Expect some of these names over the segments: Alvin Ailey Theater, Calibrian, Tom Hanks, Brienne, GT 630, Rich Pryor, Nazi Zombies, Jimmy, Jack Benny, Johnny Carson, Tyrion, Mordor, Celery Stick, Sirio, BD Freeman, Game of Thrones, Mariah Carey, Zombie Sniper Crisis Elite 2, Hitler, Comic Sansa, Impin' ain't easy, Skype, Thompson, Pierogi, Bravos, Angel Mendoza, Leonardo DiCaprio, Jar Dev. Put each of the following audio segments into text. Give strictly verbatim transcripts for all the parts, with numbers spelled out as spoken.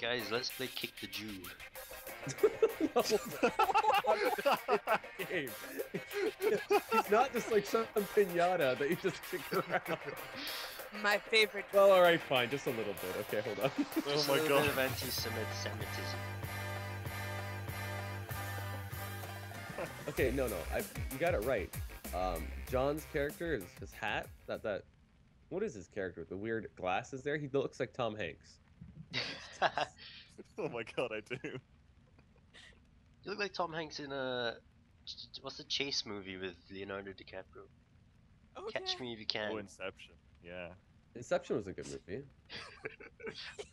Guys, let's play Kick the Jew. No, game. It's not just like some pinata that you just kick around. My favorite. Well, all right, fine, just a little bit. Okay, hold on. Oh my god. A little bit of anti-Semitism. Okay, no, no, I you got it right. Um, John's character is his hat. That that. What is his character with the weird glasses there? He looks like Tom Hanks. Oh my god, I do. You look like Tom Hanks in a... What's the chase movie with Leonardo DiCaprio? Oh, Catch yeah. Me If You Can. Oh, Inception, yeah. Inception was a good movie.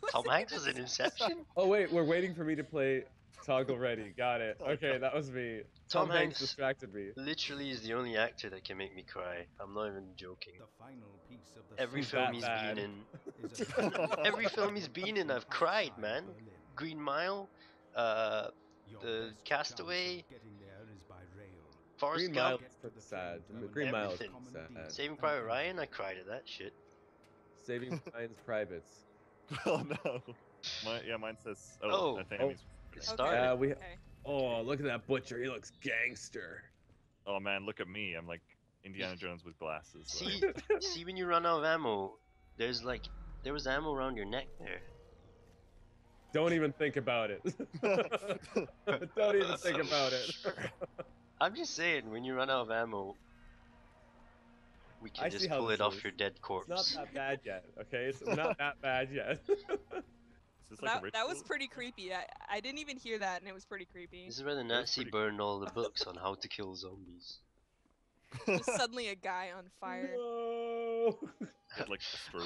Tom Hanks was in Inception? Oh wait, we're waiting for me to play Toggle Ready. Got it. Okay, that was me. Tom, Tom Hanks, Hanks distracted me. Literally is the only actor that can make me cry. I'm not even joking. The final piece of the Every film he's bad. been in. Every film he's been in, I've cried, man. Green Mile, uh, The Castaway, Forrest Gump. Green Mile's pretty sad. Green Mile's sad. Saving Private Ryan, I cried at that shit. Saving Ryan's Privates. Oh no. My, yeah, mine says. Oh, oh. I think oh. It started. Okay. Uh, we, okay. Oh, look at that butcher. He looks gangster. Oh man, look at me. I'm like Indiana Jones with glasses. See, like. See when you run out of ammo, there's like, there was ammo around your neck there. Don't even think about it. Don't even think about it. I'm just saying, when you run out of ammo, we can I just pull it off is. your dead corpse. It's not that bad yet, okay? It's not that bad yet. Like that, that was pretty creepy. I, I didn't even hear that, and it was pretty creepy. This is where the Nazi burned all the books on how to kill zombies. Just suddenly a guy on fire. No. Had, like,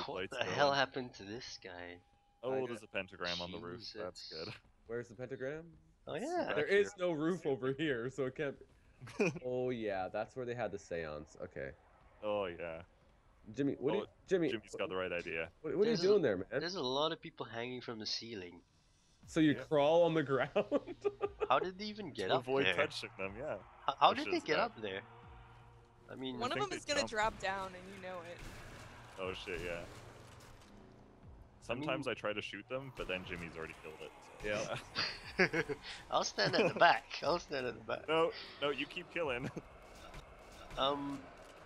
what the going. hell happened to this guy? Oh, there's a pentagram Jesus. on the roof. That's good. Where's the pentagram? Oh yeah. There is no roof over here, so it can't. Be... Oh yeah, that's where they had the séance. Okay. Oh yeah. Jimmy, what? Oh, are you, Jimmy, Jimmy's got the right idea. What, what are you doing a, there, man? There's a lot of people hanging from the ceiling. So you yeah. crawl on the ground. How did they even get up avoid there? Avoid touching them, yeah. How, how did they get bad. up there? I mean, one I of them is gonna jump. drop down, and you know it. Oh shit, yeah. Sometimes I, mean, I try to shoot them, but then Jimmy's already killed it. So. Yeah. I'll stand at the back. I'll stand at the back. No, no, you keep killing. um,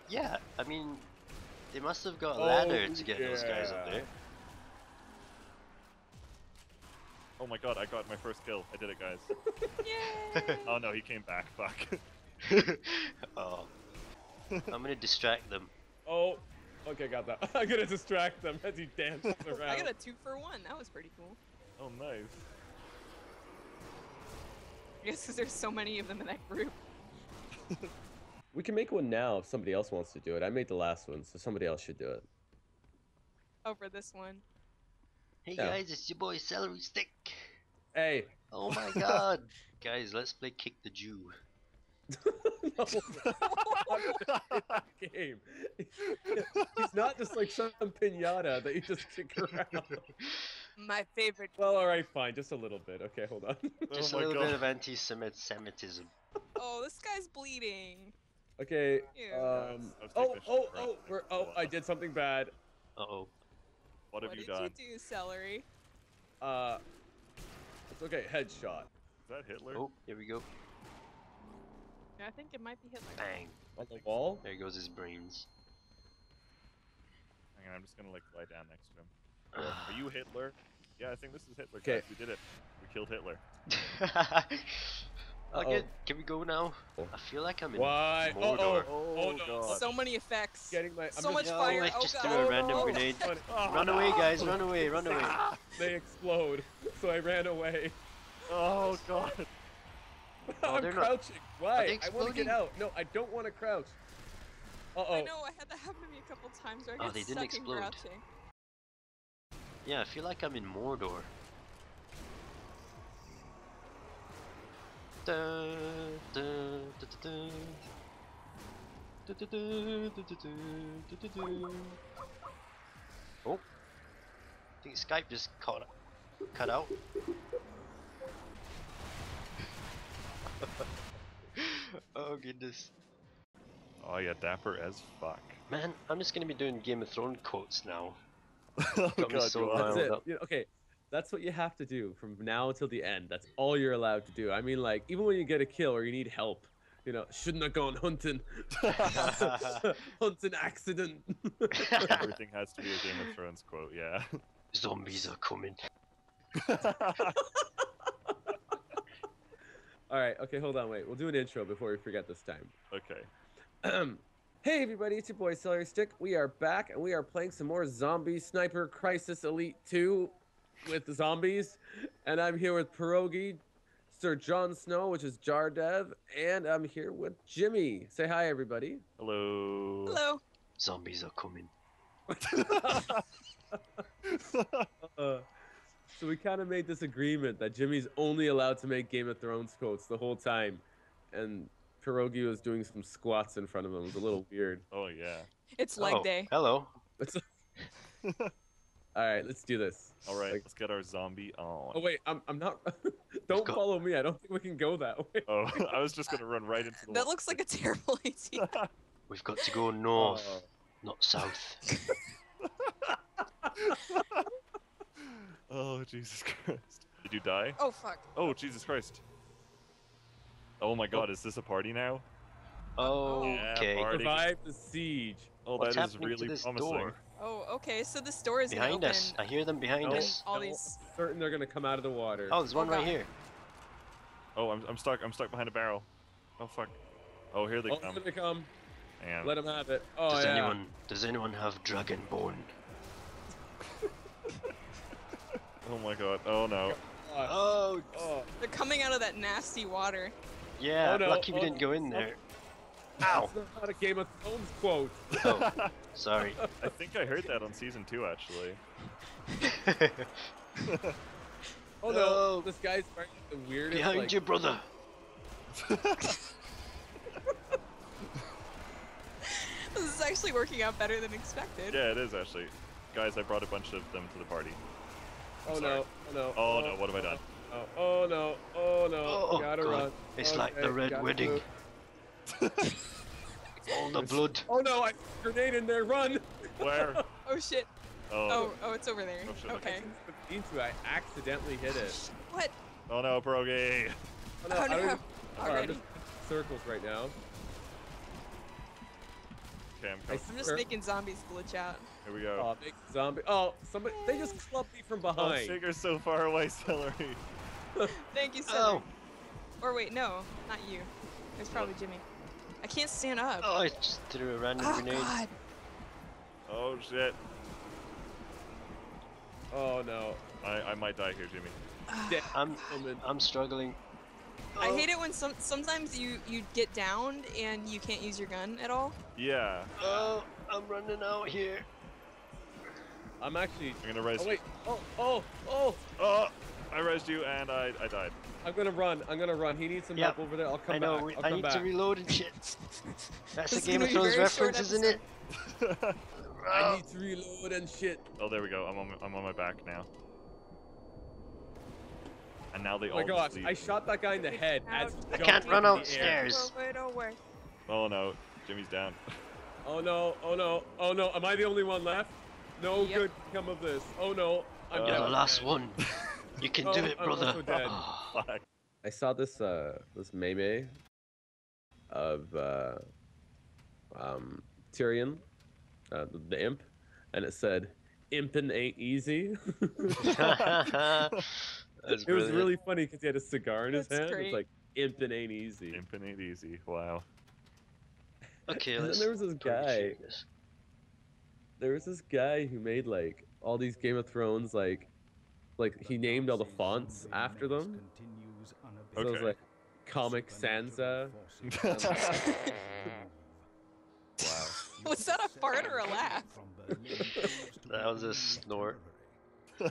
yeah. I mean. They must have got a ladder oh, to get yeah. those guys up there. Oh my god, I got my first kill. I did it, guys. Yay! Oh no, he came back. Fuck. Oh. I'm gonna distract them. Oh. Okay, got that. I'm gonna distract them as he dances around. I got a two for one. That was pretty cool. Oh, nice. I guess because there's so many of them in that group. We can make one now if somebody else wants to do it. I made the last one, so somebody else should do it. Over this one. Hey yeah. guys, it's your boy Celery Stick. Hey. Oh my god. Guys, let's play Kick the Jew. No, game. He's not just like some pinata that you just kick around. My favorite. Well, all right, fine, just a little bit. Okay, hold on. Just oh a little god. bit of anti-Semitism. Oh, this guy's bleeding. Okay. Um, oh, oh, oh, we're, oh, I did something bad. Uh-oh. What have what you done? What did you do, Celery? Uh, it's okay, headshot. Is that Hitler? Oh, here we go. I think it might be Hitler. Bang. On the wall? There goes his brains. Hang on, I'm just gonna, like, lie down next to him. Are you Hitler? Yeah, I think this is Hitler, guys. We did it. We killed Hitler. Okay, can we go now? I feel like I'm in Why? Mordor. Oh, oh, oh, oh no. God. So many effects. Getting my, I'm so much no, fire. I oh, just God. threw a random oh, grenade. Oh, run away, guys. Run away. Run away. They explode. So I ran away. Oh, God. Oh, I'm crouching. Not... Why? I want to get out. No, I don't want to crouch. Uh-oh. I know. I had that happen to me a couple times where I got oh, they stuck didn't explode. in crouching. Yeah, I feel like I'm in Mordor. Da, da, da, da, da, da, da, da, da. Oh, I think Skype just caught, cut out. Oh goodness. Oh yeah, dapper as fuck. Man, I'm just gonna be doing Game of Thrones quotes now. Oh, God, so that's it. You know, okay, That's what you have to do from now until the end. That's all you're allowed to do. I mean, like, even when you get a kill or you need help, you know, shouldn't have gone hunting. Hunting accident. Everything has to be a Game of Thrones quote, yeah. Zombies are coming. All right, okay, hold on, wait. We'll do an intro before we forget this time. Okay. Hey, everybody, it's your boy, Celery Stick. We are back, and we are playing some more Zombie Sniper Crisis Elite two with the zombies. And I'm here with Pierogi, Sir Jon Snow, which is Jar Dev, and I'm here with Jimmy. Say hi, everybody. Hello. Hello. Zombies are coming. uh, so we kind of made this agreement that Jimmy's only allowed to make Game of Thrones quotes the whole time. And Pierogi was doing some squats in front of him. It was a little weird. Oh, yeah. It's leg oh, day. Hello. All right, let's do this. All right, like, let's get our zombie on. Oh, wait, I'm, I'm not... Don't follow me. I don't think we can go that way. Oh, I was just going to run right into the... That looks like a terrible idea. We've got to go north, oh. not south. Oh, Jesus Christ. Did you die? Oh, fuck. Oh, Jesus Christ. Oh my God, is this a party now? Oh, yeah, okay. Survive the siege. Oh, What's that is really promising. Door? Oh, okay, so this door is behind open. us. I hear them behind oh, us. All these... I'm certain they're gonna come out of the water. Oh, there's one oh, right God. here. Oh, I'm I'm stuck. I'm stuck behind a barrel. Oh fuck. Oh, here they oh, come. Here they come. And let them have it. Oh does yeah. anyone Does anyone have dragonborn? Oh my God. Oh no. Oh. oh. They're coming out of that nasty water. Yeah, oh, no. lucky we oh, didn't go in there. Ow! That's not a Game of Thrones quote. Oh, sorry. I think I heard that on season two, actually. oh no. no! This guy's wearing the weirdest. Behind like... you, brother. This is actually working out better than expected. Yeah, it is actually. Guys, I brought a bunch of them to the party. I'm oh sorry. no! Oh no! Oh, oh no! What have oh, I done? Oh, oh no! Oh no! Oh, gotta God. run! It's okay, like the Red Wedding. All the blood. Oh no! I grenade in there. Run! Where? Oh shit! Oh. oh oh, it's over there. Oh, shit, okay. Into I accidentally hit it. What? Oh no, Pierogi! Oh no! Oh, no. I don't, Already. I'm just in circles right now. Okay, I'm, I'm just swear. making zombies glitch out. Here we go. Oh, big zombie! Oh, somebody! They just clubbed me from behind. Oh, Sugar's so far away, Celery. Thank you, Celery. Oh. Or wait, no, not you. It's probably oh. Jimmy. I can't stand up. Oh, I just threw a random oh, grenade. God. Oh, shit. Oh, no. I, I might die here, Jimmy. Uh, I'm, I'm struggling. Oh. I hate it when some, sometimes you, you get downed and you can't use your gun at all. Yeah. Oh, I'm running out here. I'm actually... I'm gonna res oh, wait. Oh, oh, oh. Oh, I resed you and I, I died. I'm gonna run. I'm gonna run. He needs some yep. help over there. I'll come I know. back. I'll I come need back. to reload and shit. That's the Game of Thrones reference, isn't it? I need to reload and shit. Oh, there we go. I'm on. My, I'm on my back now. And now they oh all. Oh my gosh! Leave. I shot that guy in the head. As I can't run outstairs. Oh no, Jimmy's down. Oh no! Oh no! Oh no! Am I the only one left? No yep. good come of this. Oh no! I'm uh, down. You're the last one. You can oh, do it, brother. Oh, I saw this uh, this meme of uh, um, Tyrion, uh, the, the imp, and it said, "Impin' ain't easy." It was really funny because he had a cigar in his That's hand. It's like, "Impin' ain't easy." Impin' ain't easy. Wow. Okay. And then there was this guy. There was this guy who made like all these Game of Thrones like. Like, he named all the fonts after them. So okay. it was like, Comic Sansa. Wow. Was that a fart or a laugh? That was a snort. Your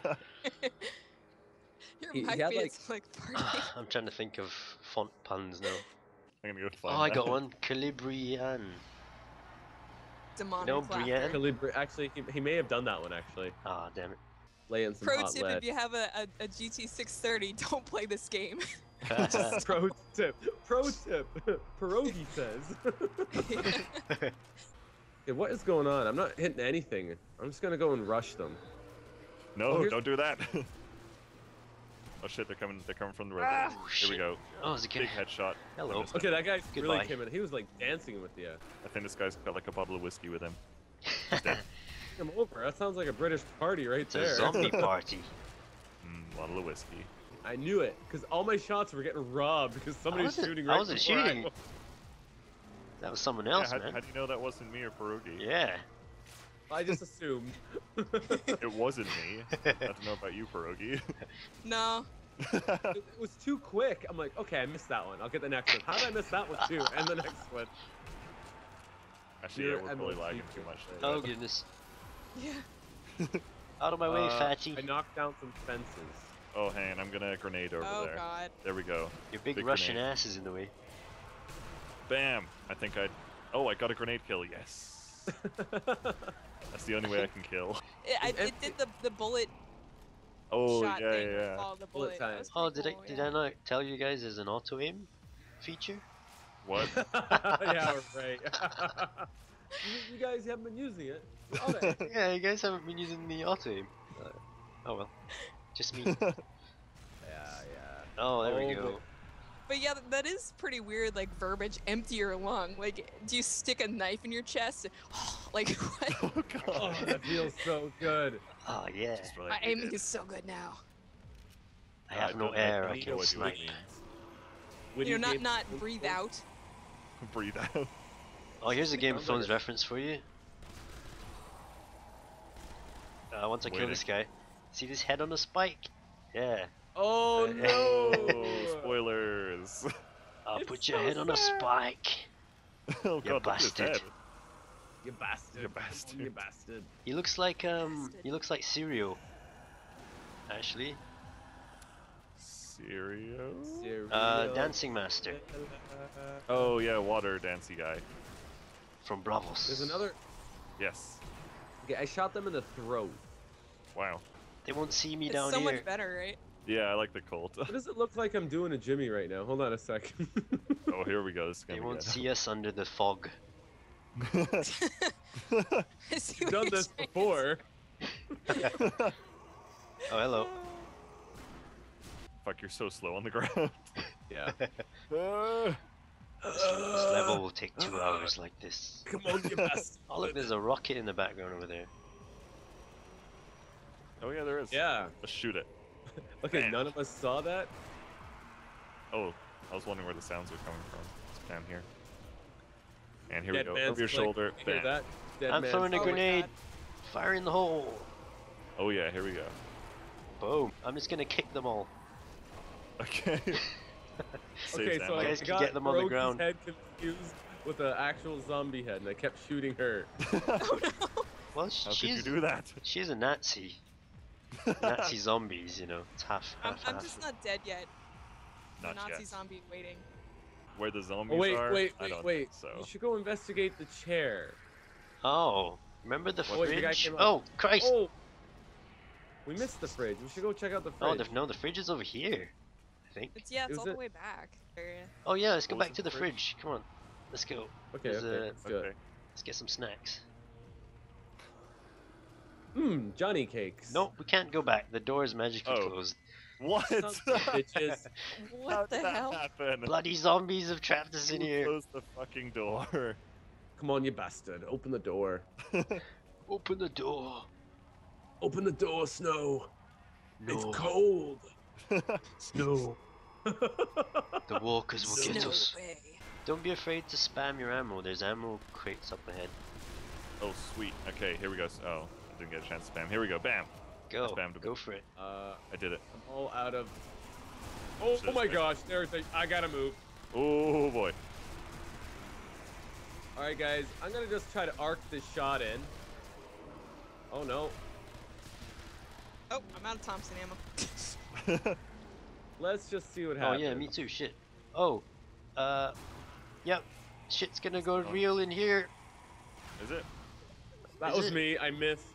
he, he had, like, like I'm trying to think of font puns now. I'm gonna go find Oh, I got that. one. Calibrian. Demonic no, Brienne. Calibri actually, he, he may have done that one, actually. Ah, oh, damn it. Pro tip, lead. if you have a, a, a G T six thirty, don't play this game. Pro tip. Pro tip. Pierogi says. Hey, what is going on? I'm not hitting anything. I'm just going to go and rush them. No, oh, don't do that. Oh shit, they're coming they're coming from the river. Oh, Here we go. Oh, is he Big headshot. Hello. Okay, that guy Goodbye. really came in. He was like dancing with the... Uh... I think this guy's got like a bottle of whiskey with him. Come over. That sounds like a British party right it's there. A zombie party. Mm, bottle of whiskey. I knew it, because all my shots were getting robbed because somebody's shooting right I wasn't shooting. I... That was someone else, yeah, how, man. How do you know that wasn't me or Pierogi? Yeah. I just assumed. It wasn't me. I don't know about you, Pierogi. No. it, it was too quick. I'm like, okay, I missed that one. I'll get the next one. How did I miss that one too? And the next one. Actually, yeah, we're I'm probably lagging too much. There. Oh, goodness. Yeah. Out of my way, uh, fatty. I knocked down some fences. Oh, hang on. I'm going to grenade over oh, there. Oh, God. There we go. Your big, big Russian grenade. ass is in the way. Bam. I think I... Oh, I got a grenade kill. Yes. That's the only way I can kill. It, I, it did the, the bullet Oh, shot yeah, thing. yeah. The bullet. Bullet oh, did, cool, I, yeah. did I not tell you guys there's an auto-aim feature? What? Yeah, right. you, you guys haven't been using it. Yeah, you guys haven't been using the auto-aim. Uh, oh, well. Just me. yeah, yeah. Oh, there oh, we go. But yeah, that is pretty weird, like, verbiage, empty your lung. Like, do you stick a knife in your chest? And, oh, like, what? Oh, God. Oh, that feels so good. Oh, yeah. Really My aiming good. is so good now. I have uh, no air, I can snipe. You, you know, not, not breathe out. Breathe out. Oh, here's a Game of Thrones reference for you. Uh, once I Waiting. kill this guy, see this head on a spike? Yeah. Oh uh, no! Spoilers! I'll it's put your so head on sad. a spike. Oh god, you bastard. You bastard. You bastard. You bastard. He looks like um bastard. he looks like Sirio. Actually. Sirio? Sirio. Uh dancing master. Oh yeah, water dancey guy. From Bravos. There's another Yes. Okay, I shot them in the throat. Wow. They won't see me it's down so here. So much better, right? Yeah, I like the Colt. What does it look like I'm doing a Jimmy right now? Hold on a second. Oh, here we go. This is gonna they won't see us under the fog. You've done this before. Oh, hello. Fuck, you're so slow on the ground. Yeah. uh, this, this level will take two uh, hours like this. Come on, you bastard. Oh, look, there's a rocket in the background over there. Oh, yeah, there is. Yeah. Let's shoot it. Okay, Man. none of us saw that. Oh, I was wondering where the sounds were coming from. It's down here. And here Dead we go. Over your shoulder. You hear that? I'm throwing a oh grenade. Fire in the hole. Oh yeah, here we go. Boom. I'm just gonna kick them all. Okay. okay, so I guys I got can get them on the ground. Head confused with an actual zombie head, and I kept shooting her. Oh, no. Well, she, How she's, could you do that? She's a Nazi. Nazi zombies, you know, it's half, half, I'm, half. I'm just not dead yet. Not Nazi yet. zombie waiting. Where the zombies oh, wait, are? Wait, wait, I don't wait, wait. So. You should go investigate the chair. Oh, remember the what fridge? The oh, Christ! Oh, we missed the fridge. We should go check out the fridge. Oh, the, no, the fridge is over here, I think. It's, yeah, it's Is all it? the way back. Oh, yeah, let's go what back to the fridge? fridge. Come on, let's go. Okay, okay, a, let's go. Okay. Let's get some snacks. Hmm, Johnny Cakes. Nope, we can't go back. The door is magically oh. closed. What? Bitches. What How'd the hell? Happen? Bloody zombies have trapped us in here. Close the fucking door. Come on, you bastard. Open the door. Open the door. Open the door, Snow. No. It's cold. Snow. The walkers will Snow. get us. Way. Don't be afraid to spam your ammo. There's ammo crates up ahead. Oh, sweet. Okay, here we go. Oh. Didn't get a chance to spam. Here we go. Bam. Go. Spammed Go for it. Uh, I did it. I'm all out of. Oh, oh my gosh. There's a... I gotta move. Oh boy. All right, guys. I'm gonna just try to arc this shot in. Oh no. Oh, I'm out of Thompson ammo. Let's just see what happens. Oh yeah, me too. Shit. Oh. Uh. Yep. Shit's gonna go oh. real in here. Is it? That Is was it? me. I missed.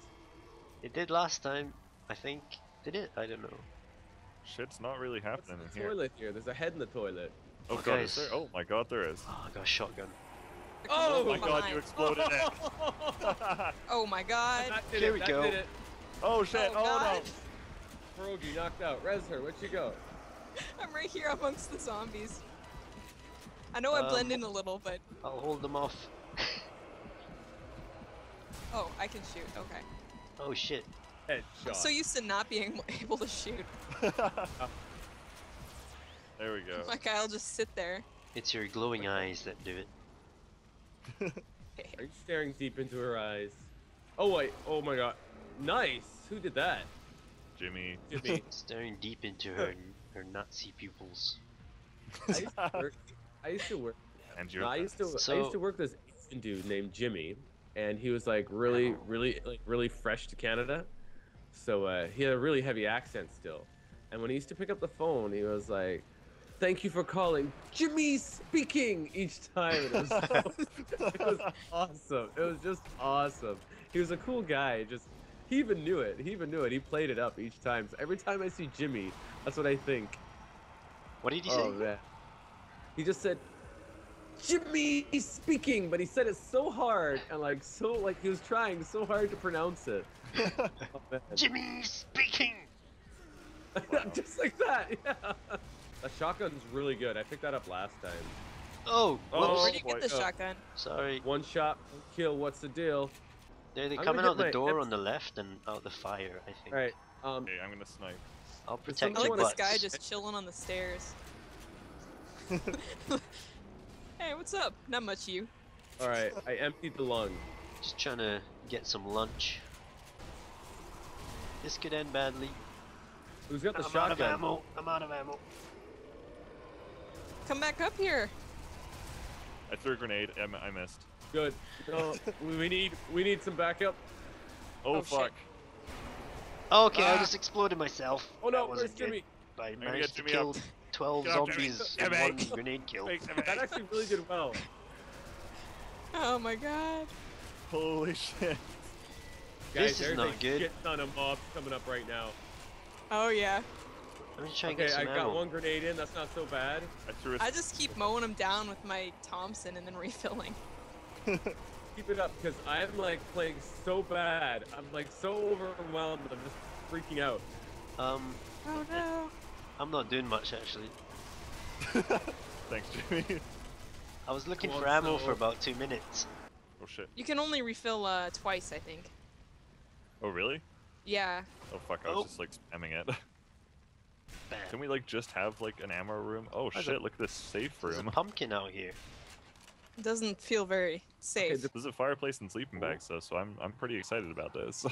It did last time, I think. Did it? I don't know. Shit's not really happening What's in here. Toilet here. There's a head in the toilet. Oh, oh god, is there? Oh my god, there is. Oh, I got a shotgun. Oh, oh my behind. god, you exploded it. Oh my god. Here we that go. Did it. Oh shit, oh, oh no. Pierogi knocked out. Res her. Where'd she go? I'm right here amongst the zombies. I know um, I blend in a little, but... I'll hold them off. Oh, I can shoot. Okay. Oh, shit. Headshot. I'm so used to not being able to shoot. There we go. Like, I'll just sit there. It's your glowing eyes that do it. Are you staring deep into her eyes? Oh, wait. Oh, my God. Nice. Who did that? Jimmy. Jimmy. Staring deep into her her Nazi pupils. I used to work. I used to work, and no, I, used to, so, I used to work with this Asian dude named Jimmy, and he was like really, wow. really, like really fresh to Canada. So uh, he had a really heavy accent still. And when he used to pick up the phone, he was like, "Thank you for calling. Jimmy speaking," each time. It was, it was awesome. It was just awesome. He was a cool guy. Just he even knew it. He even knew it. He played it up each time. So every time I see Jimmy, that's what I think. What did he oh, say? Man. He just said, "Jimmy speaking," but he said it so hard and like so like he was trying so hard to pronounce it. Oh, Jimmy speaking. Wow. Just like that. Yeah. The shotgun's really good. I picked that up last time. Oh, oh where did you get the shotgun? Oh. Sorry. One shot, one kill. What's the deal? They're, they're coming out the door on the left and out the fire, I think. All right. Um, okay, I'm gonna snipe. I'll protect you. I like this guy just chilling on the stairs. Hey, what's up? Not much, you. All right, I emptied the lung. Just trying to get some lunch. This could end badly. Who's got the I'm shotgun? I'm out of ammo. I'm out of ammo. Come back up here. I threw a grenade. I, I missed. Good. No, we need we need some backup. Oh, oh fuck. Shit. Okay, ah. I just exploded myself. Oh no, where's Jimmy? I managed to kill up. twelve Get zombies in one grenade kill. That actually really did well. Oh my god. Holy shit. Guys, this is not good. There's a ton of mobs coming up right now. Oh yeah. I'm just trying okay, to get some I ammo. Got one grenade in. That's not so bad. I, threw a I just keep mowing them down with my Thompson and then refilling. Keep it up, because I'm like playing so bad. I'm like so overwhelmed. I'm just freaking out. Um. Oh no. I'm not doing much actually. Thanks, Jimmy. I was looking Come for on, ammo so... for about two minutes. Oh shit. You can only refill uh, twice, I think. Oh really? Yeah. Oh fuck! I was oh. just like spamming it. Bam. Can we like just have like an ammo room? Oh shit! It? Look at this safe room. There's a pumpkin out here. It doesn't feel very safe. Okay, there's a fireplace and sleeping bags though, so I'm I'm pretty excited about this.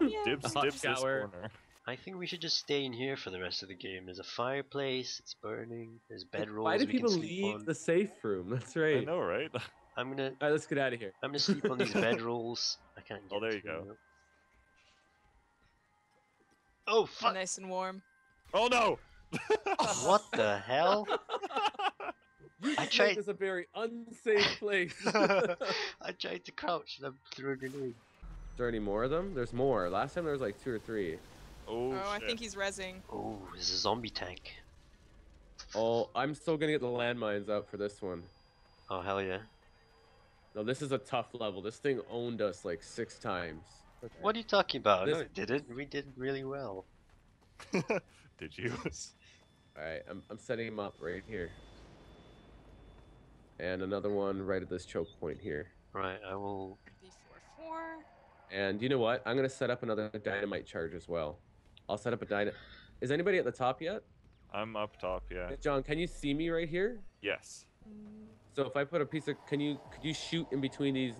Yeah, dibs, dibs this corner. I think we should just stay in here for the rest of the game. There's a fireplace. It's burning. There's bedrolls. Why did we people can sleep leave on. The safe room? That's right. I know, right? I'm gonna. All right, let's get out of here. I'm gonna sleep on these bedrolls. I can't. Get oh, there you go. Them. Oh fuck! Nice and warm. Oh no! What the hell? I tried. This is a very unsafe place. I tried to crouch and I threw a grenade. Is there any more of them? There's more. Last time there was like two or three. Oh, oh I think he's rezzing. Oh, there's a zombie tank. Oh, I'm still gonna get the landmines out for this one. Oh hell yeah! No, this is a tough level. This thing owned us like six times. Okay. What are you talking about? This... No, it didn't. We did really well. Did you? Alright, I'm, I'm setting him up right here. And another one right at this choke point here. Right, I will... D four four. And you know what? I'm going to set up another dynamite charge as well. I'll set up a dynamite... Is anybody at the top yet? I'm up top, yeah. John, can you see me right here? Yes. So if I put a piece of... Can you could you shoot in between these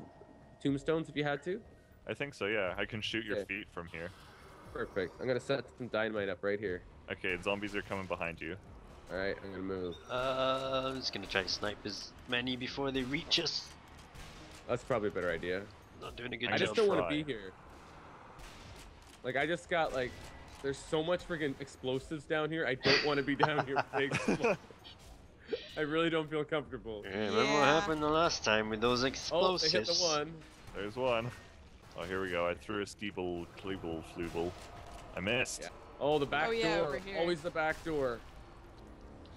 tombstones if you had to? I think so, yeah. I can shoot your okay. feet from here. Perfect. I'm gonna set some dynamite up right here. Okay, zombies are coming behind you. Alright, I'm gonna move. Uh, I'm just gonna try to snipe as many before they reach us. That's probably a better idea. I'm not doing a good I job. I just don't want to be here. Like, I just got, like, there's so much freaking explosives down here. I don't want to be down here with explosives. I really don't feel comfortable. Yeah, remember yeah. what happened the last time with those explosives? Oh, they hit the one. There's one. Oh, here we go. I threw a steeple, cleeble, fluble. I missed. Yeah. Oh, the back oh, yeah, door. Over here. Always the back door.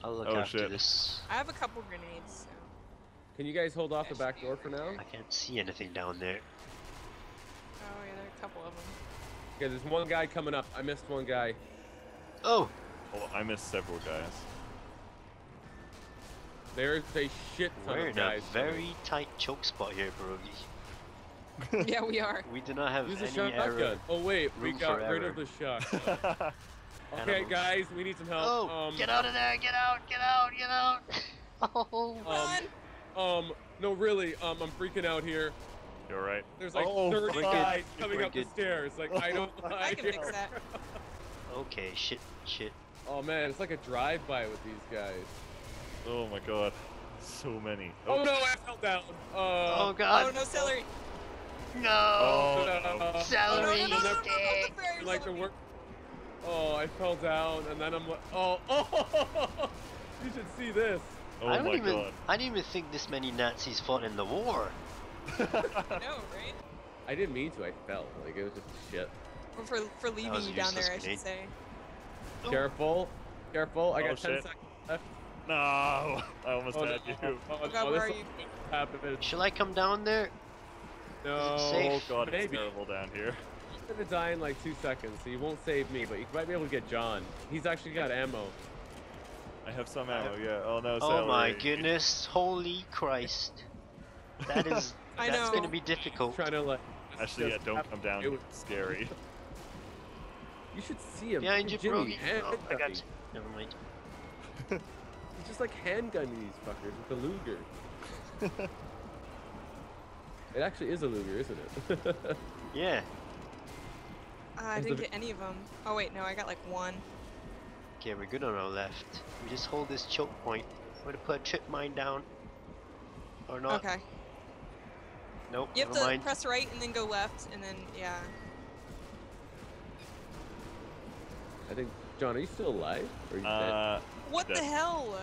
I'll look oh, after shit. this. I have a couple grenades. So. Can you guys hold off the back door for now? I can't see anything down there. Oh, yeah, there are a couple of them. Okay, there's one guy coming up. I missed one guy. Oh! Oh, I missed several guys. There's a shit ton We're of guys. We're in a very tight choke spot here, Pierogi. Yeah, we are. We do not have Use any shot error. Oh wait, we got rid error. of the shot. Okay, guys, we need some help. Oh, um, get out of there! Get out! Get out! Get out! Oh, run! Um, um, no, really, um, I'm freaking out here. You're right. There's like oh, thirty guys coming up the stairs. Like oh, I don't. I can here. fix that. Okay, shit, shit. Oh man, it's like a drive-by with these guys. Oh my god, so many. Oh, oh no, I fell down. Uh, oh god. Oh no, celery. No. Oh, no, no, no. Celery. Oh, no, no, no, no, no, no, no, like the work. Oh, I fell down, and then I'm like, oh, oh! You should see this. Oh I don't my even, god! I didn't even think this many Nazis fought in the war. No, right? I didn't mean to. I fell. Like it was just shit. Or for for leaving you down there, grenade. I should say. Careful, careful! I got oh, ten shit. seconds left. No, I almost oh, had no. you. Oh, oh god, oh, where are you? Happened. Shall I come down there? No. Oh god, it's Maybe. terrible down here. I'm gonna die in like two seconds, so you won't save me, but you might be able to get John. He's actually got ammo. I have some ammo, yeah. Oh no, Celery. Oh my goodness, holy Christ. That is, I that's know. gonna be difficult. Trying to like, actually, yeah, don't come down, it's scary. You should see him. Yeah, Jimmy, Jimmy. Oh, I got you. Never mind. He's just like handgunning these fuckers with the Luger. It actually is a Luger, isn't it? Yeah. Uh, I didn't get any of them. Oh wait, no, I got like one. Okay, we're good on our left. We just hold this choke point. I'm gonna put a trip mine down. Or not. Okay. Nope, You have to mind. press right and then go left, and then, yeah. I think, John, are you still alive? Or are you uh, dead? What dead. the hell?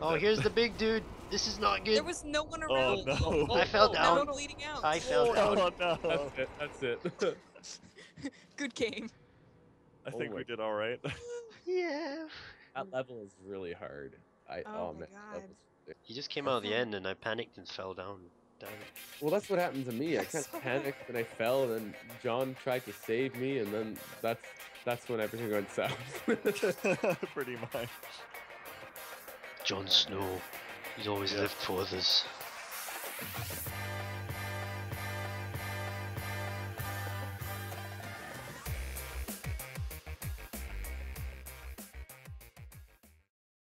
Oh, here's the big dude. This is not good. There was no one around. Oh, no. I fell down. No one leading out. I fell oh, down. No. That's it, that's it. Good game. I think oh we did all right. Yeah. That level is really hard. I, oh, oh my god. He just came out of the end and I panicked and fell down. Damn it. Well, that's what happened to me. I kind of panicked and I fell, and then John tried to save me, and then that's that's when everything went south. Pretty much. Jon Snow. He's always yeah. lived for others.